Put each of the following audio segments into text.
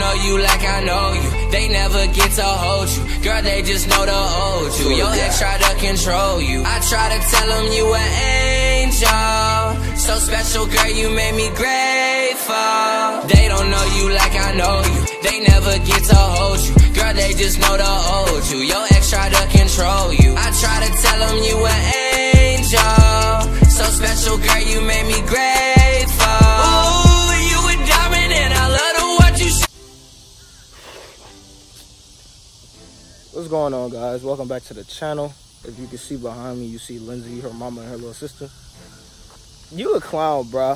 know you like I know you. They never get to hold you. Girl, they just know to hold you. Your ex try to control you. I try to tell them you an angel. So special, girl, you made me grateful. They don't know you like I know you. They never get to hold you. Girl, they just know to hold you. Your ex try to control you. I try to tell them you an angel. So special, girl, you made me grateful. Ooh, you a diamond and I love to watch you. What's going on, guys? Welcome back to the channel. If you can see behind me, you see Lindsay, her mama, and her little sister. You a clown, bro.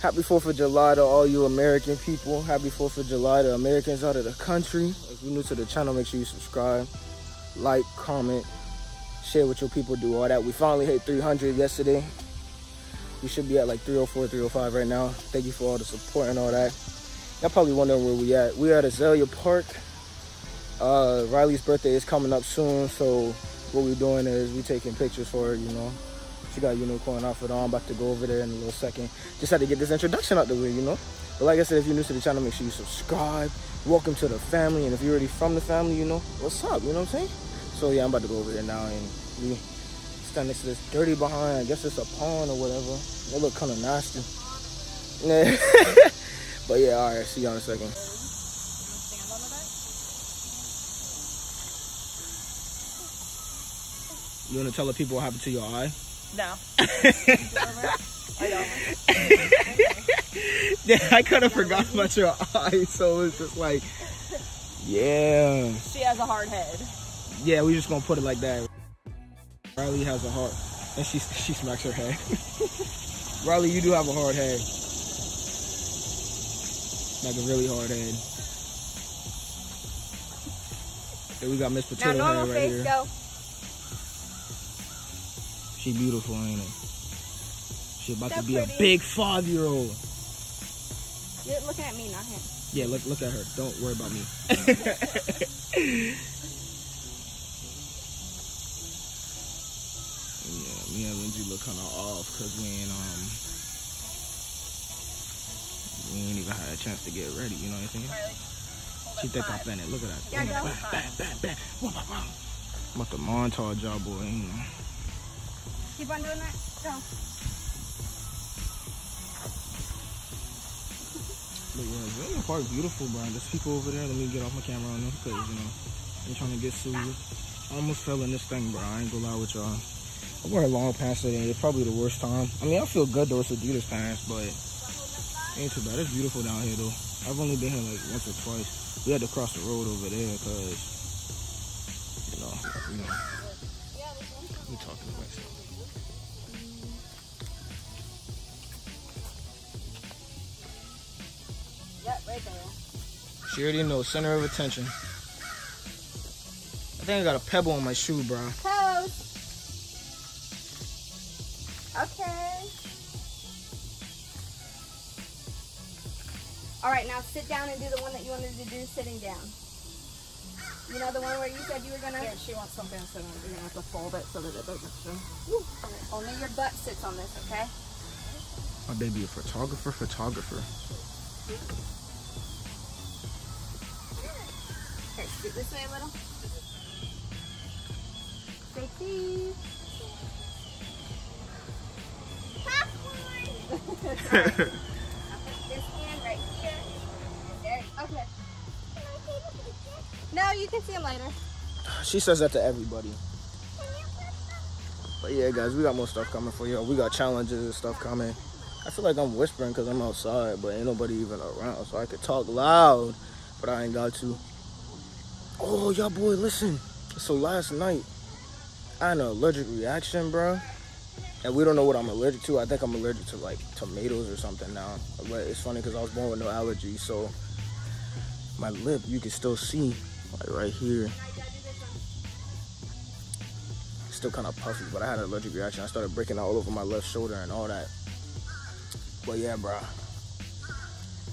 Happy 4th of July to all you American people. Happy 4th of July to Americans out of the country. If you're new to the channel, make sure you subscribe, like, comment, share with your people, do all that. We finally hit 300 yesterday. We should be at like 304, 305 right now. Thank you for all the support and all that. Y'all probably wondering where we at. We're at Azalea Park. Riley's birthday is coming up soon, so what we're doing is we taking pictures for her, you know. She got a unicorn outfit on. I'm about to go over there in a little second. Just had to get this introduction out the way, you know. But like I said, if you're new to the channel, make sure you subscribe. Welcome to the family. And if you're already from the family, you know, what's up? You know what I'm saying? So yeah, I'm about to go over there now. And we stand next to this dirty behind. I guess it's a pond or whatever. It look kind of nasty. Yeah. But yeah, all right. See y'all in a second. You want to tell the people what happened to your eye? No. Yeah, I kind of forgot about your eye, so it's just like, yeah. She has a hard head. Yeah, we just gonna put it like that. Riley has a heart, and she smacks her head. Riley, you do have a hard head, like a really hard head. Then we got Miss Potato now, Head right face, here. Go. She beautiful, ain't it? She about to be pretty. A big 5-year-old. You're looking at me, not him. Yeah, look at her. Don't worry about me. Yeah, me and Lindsay look kind of off because we ain't even had a chance to get ready. You know what I'm saying? She think I'm in it. Look at that. Yeah, bam, bam, bam. I'm about to montage y'all, boy. You know. Keep on doing that. Go. Look, yeah, Azalea Park beautiful, bro. There's people over there. Let me get off my camera on them because, you know, I'm trying to get sued. I almost fell in this thing, bro. I ain't gonna lie with y'all. I wore a long pants today. It's probably the worst time. I mean, I feel good though. It's Adidas pants, but ain't too bad. It's beautiful down here, though. I've only been here like once or twice. We had to cross the road over there because, you know. We talking about stuff. She already knows, center of attention. I think I got a pebble on my shoe, bro. Coach. Okay. All right, now sit down and do the one that you wanted to do sitting down. You know the one where you said you were gonna? Yeah, she wants something sitting on. You're gonna have to fold it so that it doesn't show. Only your butt sits on this, okay? My baby a photographer. Okay, scoot this way a little. Say cheese. Popcorn! I'll put this hand right here. There. Okay. Can I see the picture? No, you can see him later. She says that to everybody. But yeah, guys, we got more stuff coming for y'all. We got challenges and stuff coming. I feel like I'm whispering because I'm outside, but ain't nobody even around, so I could talk loud, but I ain't got to. Oh, y'all boy, listen. So last night, I had an allergic reaction, bro. And we don't know what I'm allergic to. I think I'm allergic to, like, tomatoes or something now. But it's funny because I was born with no allergies, so my lip, you can still see, like, right here. It's still kind of puffy, but I had an allergic reaction. I started breaking out all over my left shoulder and all that. But yeah, bro,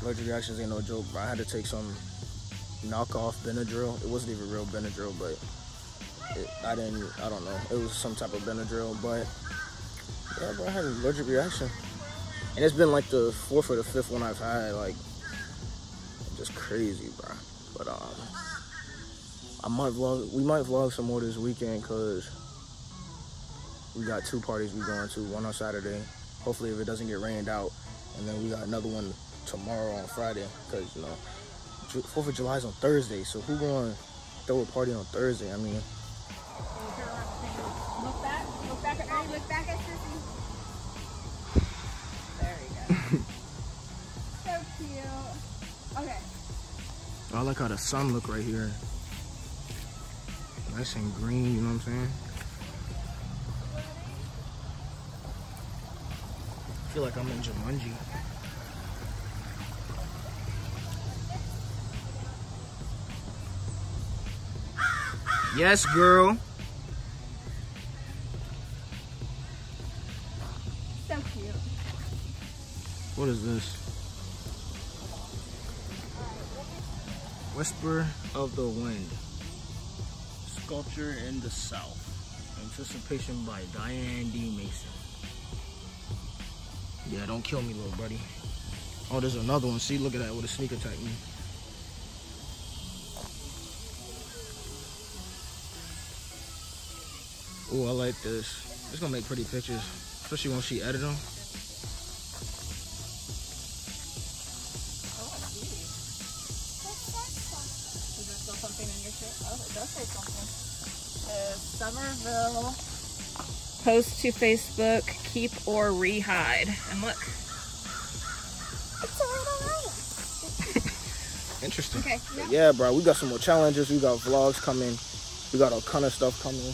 allergic reactions ain't no joke, bro. I had to take some knockoff Benadryl. It wasn't even real Benadryl, but I don't know. It was some type of Benadryl, but yeah, bro, I had an allergic reaction. And it's been like the 4th or the 5th one I've had, like, crazy, bro. But I might vlog. We might vlog some more this weekend because we got two parties we going to. One on Saturday. Hopefully, if it doesn't get rained out, and then we got another one tomorrow on Friday because you know 4th of July is on Thursday. So who going to throw a party on Thursday? I mean. Look back at Sissy. There we go. So cute. Okay. I like how the sun look right here. Nice and green, you know what I'm saying? I feel like I'm in Jumanji. Yes, girl. What is this? Whisper of the Wind. Sculpture in the South. Anticipation by Diane D. Mason. Yeah, don't kill me, little buddy. Oh, there's another one. See, look at that with a sneak attack me. Oh, I like this. It's gonna make pretty pictures, especially when she edit them. Somerville. Post to Facebook, keep or rehide. And look. It's a little nice. Interesting. Okay, yeah. Yeah, bro, we got some more challenges. We got vlogs coming. We got all kind of stuff coming.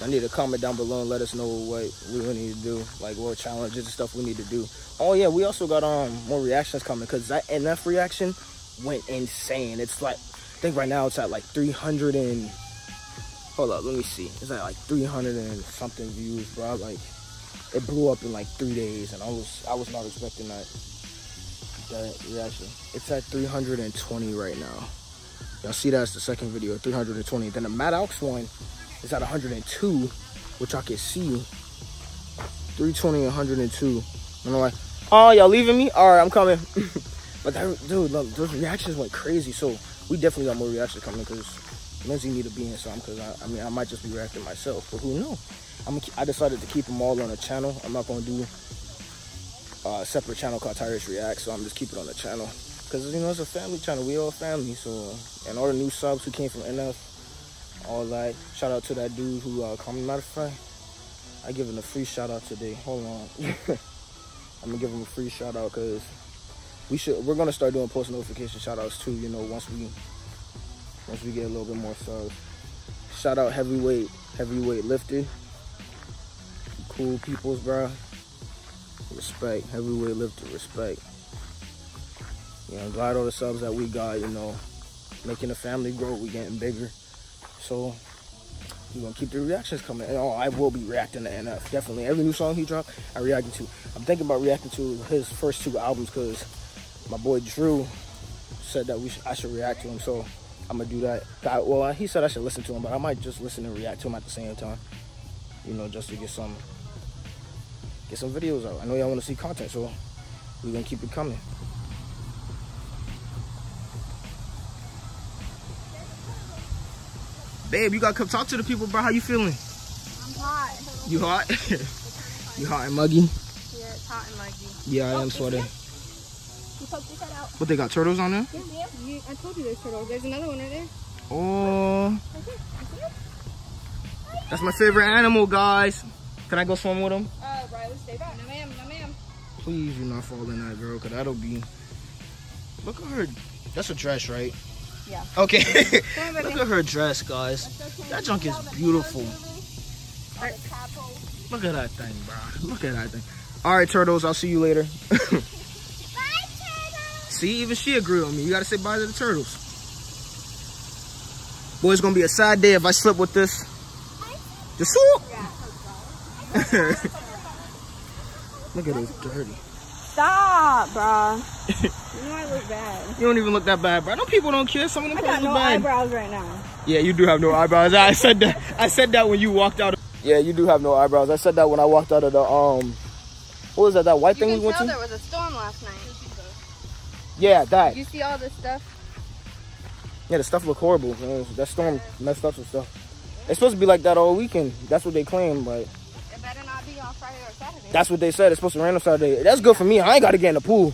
I need to comment down below and let us know what we need to do, like what challenges and stuff we need to do. Oh yeah, we also got more reactions coming because that NF reaction went insane. It's like, I think right now it's at like 300 and, hold up, let me see. It's at like 300 and something views, bro. Like, it blew up in like 3 days and I was not expecting that reaction. It's at 320 right now. Y'all see that's the second video, 320. Then the Mad Ox one, it's at 102, which I can see. 320 and 102. And I'm like, oh, y'all leaving me? All right, I'm coming. But that, dude, look, those reactions went crazy. So we definitely got more reactions coming because Lindsay need to be in some because I might just be reacting myself. But who knows? I decided to keep them all on the channel. I'm not going to do a separate channel called Tyrus Reacts. So I'm just keeping it on the channel because, you know, it's a family channel. We all family. So, and all the new subs who came from NF. All right, shout out to that dude who matter of fact, I give him a free shout out today. Hold on. I'm gonna give him a free shout out because we're gonna start doing post notification shout outs too, you know, once we get a little bit more subs. Shout out heavyweight lifted. Cool peoples, bro. Respect, heavyweight lifted, respect. Yeah, I'm glad all the subs that we got, you know, making the family grow, we getting bigger. So we're gonna keep the reactions coming. And, oh, I will be reacting to NF, definitely. Every new song he dropped, I reacted to. I'm thinking about reacting to his first two albums because my boy Drew said that I should react to him. So I'm gonna do that. Well, he said I should listen to him, but I might just listen and react to him at the same time. You know, just to get some videos out. I know y'all want to see content, so we're gonna keep it coming. Babe, you gotta come talk to the people, bro. How you feeling? I'm hot. You hot? You hot and muggy? Yeah, it's hot and muggy. Yeah, I am sweating. You poked your head out. What, they got turtles on there? Yeah, yeah. I told you there's turtles. There's another one right there. Oh. That's my favorite animal, guys. Can I go swim with them? Riley, stay back. No, ma'am. No, ma'am. Please do not fall in that, girl, because that'll be... Look at her. That's a dress, right? Yeah. Okay. Look at her dress, guys. Okay. That junk is beautiful. Right. Look at that thing, bro. Look at that thing. All right, turtles. I'll see you later. Bye, turtles. See, even she agreed on me. You got to say bye to the turtles. Boy, it's going to be a sad day if I slip with this. The swoop. Yeah, look at this dirty. Stop, bro. You know I look bad. You don't even look that bad, bro. I know people don't care. Some of them look bad. I got no eyebrows right now. Yeah, you do have no eyebrows. I said that when you walked out. Yeah, you do have no eyebrows. I said that when I walked out of the What was that? That white thing we went to? There was a storm last night. Yeah, that. You see all this stuff? Yeah, the stuff looked horrible. That storm messed up some stuff. It's supposed to be like that all weekend. That's what they claim, but it better not be on Friday or Saturday. That's what they said. It's supposed to rain on Saturday. That's good for me. I ain't got to get in the pool.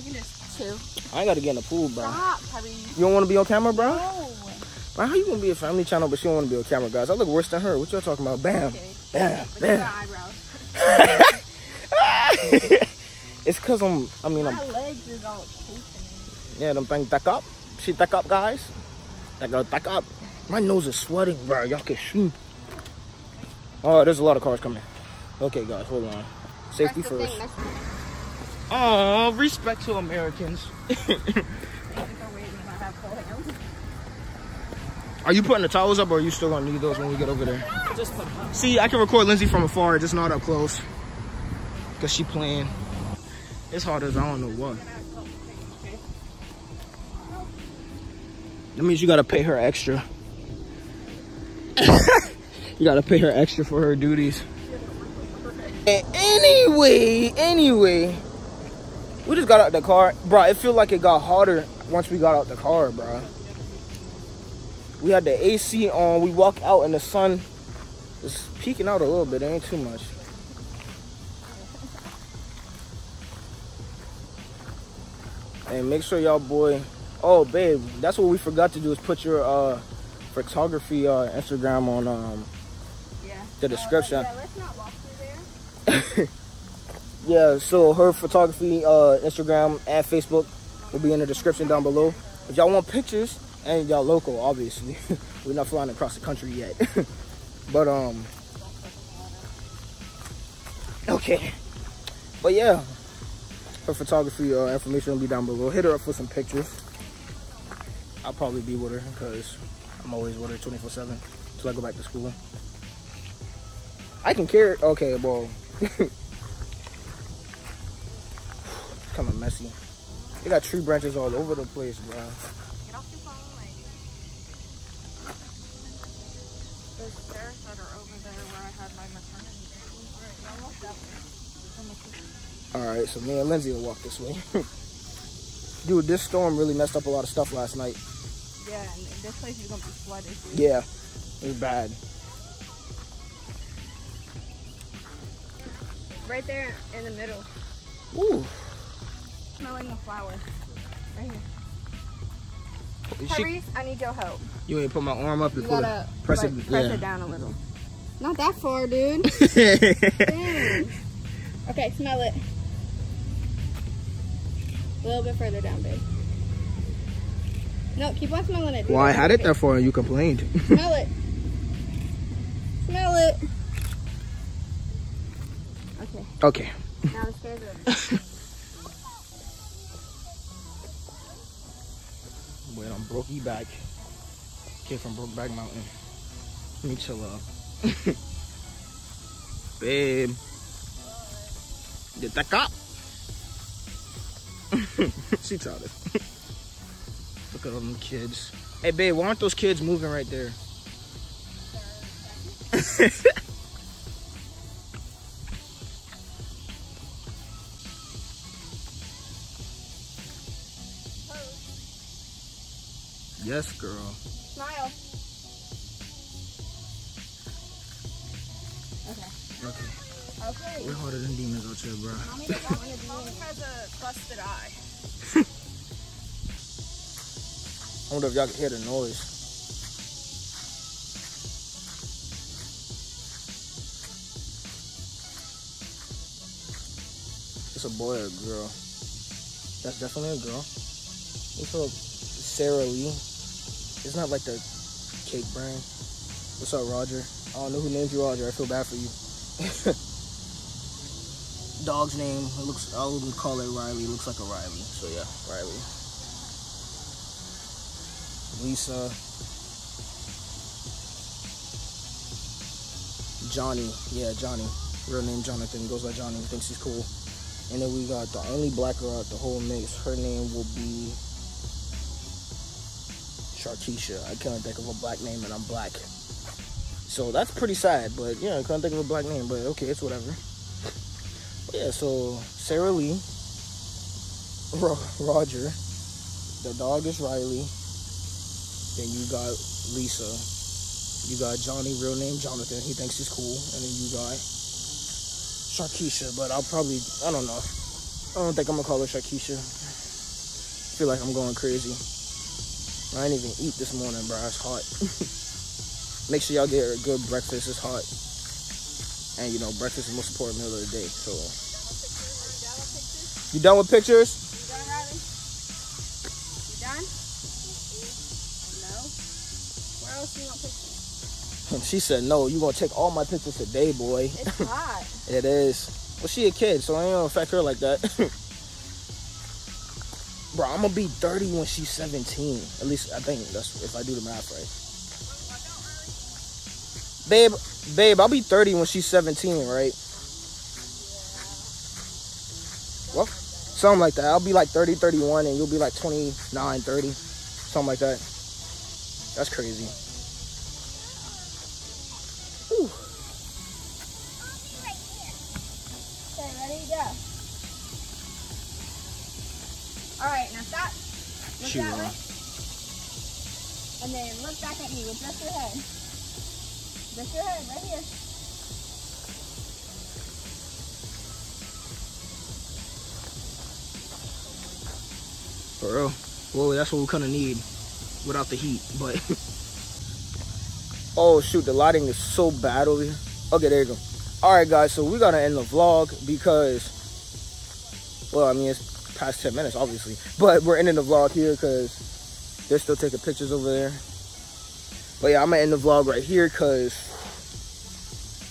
You can just chill. I ain't got to get in the pool, bro. Stop, hubby. You don't want to be on camera, bro? No. Bro, how you going to be a family channel, but she don't want to be on camera, guys? I look worse than her. What y'all talking about? Bam. Okay. Bam. But bam. You got eyebrows. It's because my legs is all pooping. Yeah, them things back up. See, back up, guys. Back up. My nose is sweating, bro. Y'all can shoot. Oh, there's a lot of cars coming. Okay, guys, hold on. Safety first. Oh, respect to Americans. Are you putting the towels up, or are you still going to need those when we get over there? Just put them up. See, I can record Lindsay from afar, just not up close. Because she playing. It's hard as I don't know what. That means you gotta pay her extra. You gotta pay her extra for her duties. And anyway, we just got out the car. Bro, it feel like it got hotter once we got out the car, bro. We had the AC on. We walk out and the sun is peeking out a little bit. It ain't too much. And make sure y'all boy, oh babe, that's what we forgot to do is put your photography Instagram on the description. Yeah, let's not walk through there. Yeah, so her photography Instagram and Facebook will be in the description down below. If y'all want pictures and y'all local, obviously. We're not flying across the country yet. But okay. But yeah. Her photography information will be down below. Hit her up for some pictures. I'll probably be with her because I'm always with her 24/7 till I go back to school. I can carry. Okay, well, it's kind of messy. They got tree branches all over the place, bro. Get off your phone, lady. Those stairs that are over there where I had my maternity. I walked up there. Alright, so me and Lindsay will walk this way. Dude, this storm really messed up a lot of stuff last night. Yeah, and this place is gonna be flooded, dude. Yeah, it was bad. Right there in the middle. Ooh. Smelling the flower. Right here. Tyrese, I need your help. You ain't put my arm up and press it down a little. Not that far, dude. Dang. Okay, smell it. A little bit further down, babe. No, keep on smelling it. Dude. Well, I had it there for you. You complained. Smell it. Smell it. Okay. Okay. Now it's good. Wait, I'm Brokey back. Kid from Brokeback Mountain. Let me chill out. Babe. Get that cop. She tired. Look at all them kids. Hey, babe, why aren't those kids moving right there? Yes, girl. Smile. Okay. Okay. Okay. We're harder than demons out here, bro. Mommy has a busted eye. I wonder if y'all can hear the noise. It's a boy or a girl? That's definitely a girl. What's up, Sarah Lee? It's not like the cake brand. What's up, Roger? I don't know who named you Roger. I feel bad for you. Dog's name, it looks, I would call it Riley. It looks like a Riley, so yeah, Riley. Lisa. Johnny, yeah, Johnny. Real name Jonathan, goes by Johnny, thinks he's cool. And then we got the only black girl out the whole mix. Her name will be Sharkeisha. I can't think of a black name and I'm black. So that's pretty sad, but yeah, I can't think of a black name, but okay, it's whatever. yeah, so Sarah Lee, Roger, the dog is Riley, then you got Lisa, you got Johnny, real name Jonathan, he thinks he's cool, and then you got Sharkeisha, but I'll probably, I don't know, I don't think I'm gonna call her Sharkeisha. I feel like I'm going crazy. I didn't even eat this morning, bro. It's hot. Make sure y'all get a good breakfast. It's hot. And, you know, breakfast is the most important meal of the day. So, you done with pictures? You done, Riley? You done? No. Where else do you want pictures? She said, no, you going to take all my pictures today, boy. It's hot. It is. Well, she a kid, so I ain't going to affect her like that. Bro, I'm gonna be 30 when she's 17. At least I think that's if I do the math right. Babe, I'll be 30 when she's 17, right? Well, something like that. I'll be like 30, 31, and you'll be like 29, 30, something like that. That's crazy. Whew. Okay, ready to go. All right, now stop. Look that way. And then look back at me with just your head. Just your head, right here. For real. Well, that's what we're gonna need without the heat, but. Oh shoot, the lighting is so bad over here. Okay, there you go. All right, guys, so we gotta end the vlog because, well, I mean, it's past 10 minutes obviously, but we're ending the vlog here because they're still taking pictures over there. But yeah, I'm gonna end the vlog right here because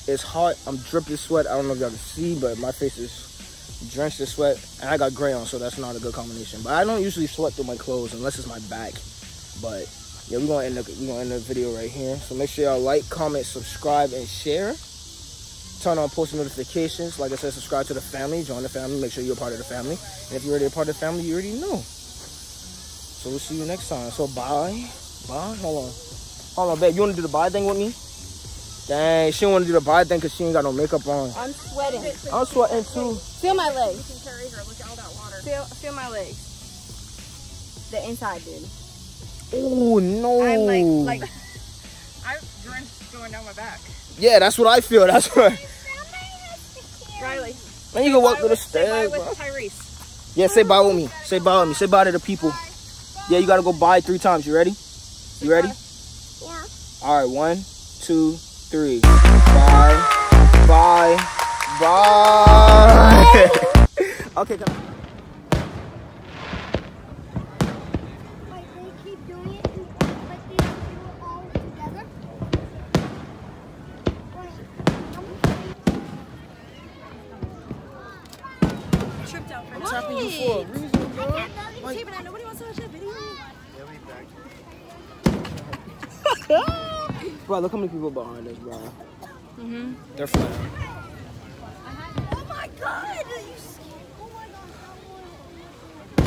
it's hot. I'm dripping sweat. I don't know if y'all can see, but my face is drenched in sweat, and I got gray on, so that's not a good combination. But I don't usually sweat through my clothes unless it's my back. But yeah, we're gonna end the video right here. So make sure y'all like, comment, subscribe, and share. Turn on post notifications. Like I said, subscribe to the family. Join the family. Make sure you're a part of the family. And if you're already a part of the family, you already know. So we'll see you next time. So bye. Bye. Hold on, babe. You want to do the bye thing with me? Dang. She don't want to do the bye thing because she ain't got no makeup on. I'm sweating. I'm sweating too. Feel my legs. You can carry her. Look at all that water. Feel my legs. The inside, dude. Oh, no. I'm like, I'm drenched going down my back. Yeah, that's what I feel. That's what. Riley. Man, you can walk through the stairs. Say bye with Tyrese. Yeah, say bye with me. Say bye with me. Say bye to the people. Bye. Bye. Yeah, you gotta go bye 3 times. You ready? You ready? Yeah. All right, 1, 2, 3. Bye. Bye. Bye. Okay, come on. Bro, look how many people behind us, bro. Mm-hmm. They're flying. Oh my god! Take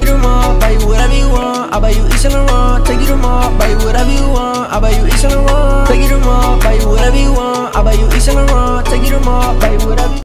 you to mall, buy you whatever you want. I buy you each and around. Take you to mall, buy you whatever you want. I buy you each and around. Take you to mall, buy you whatever you want. I buy you each and around. Take you to mall, buy you whatever.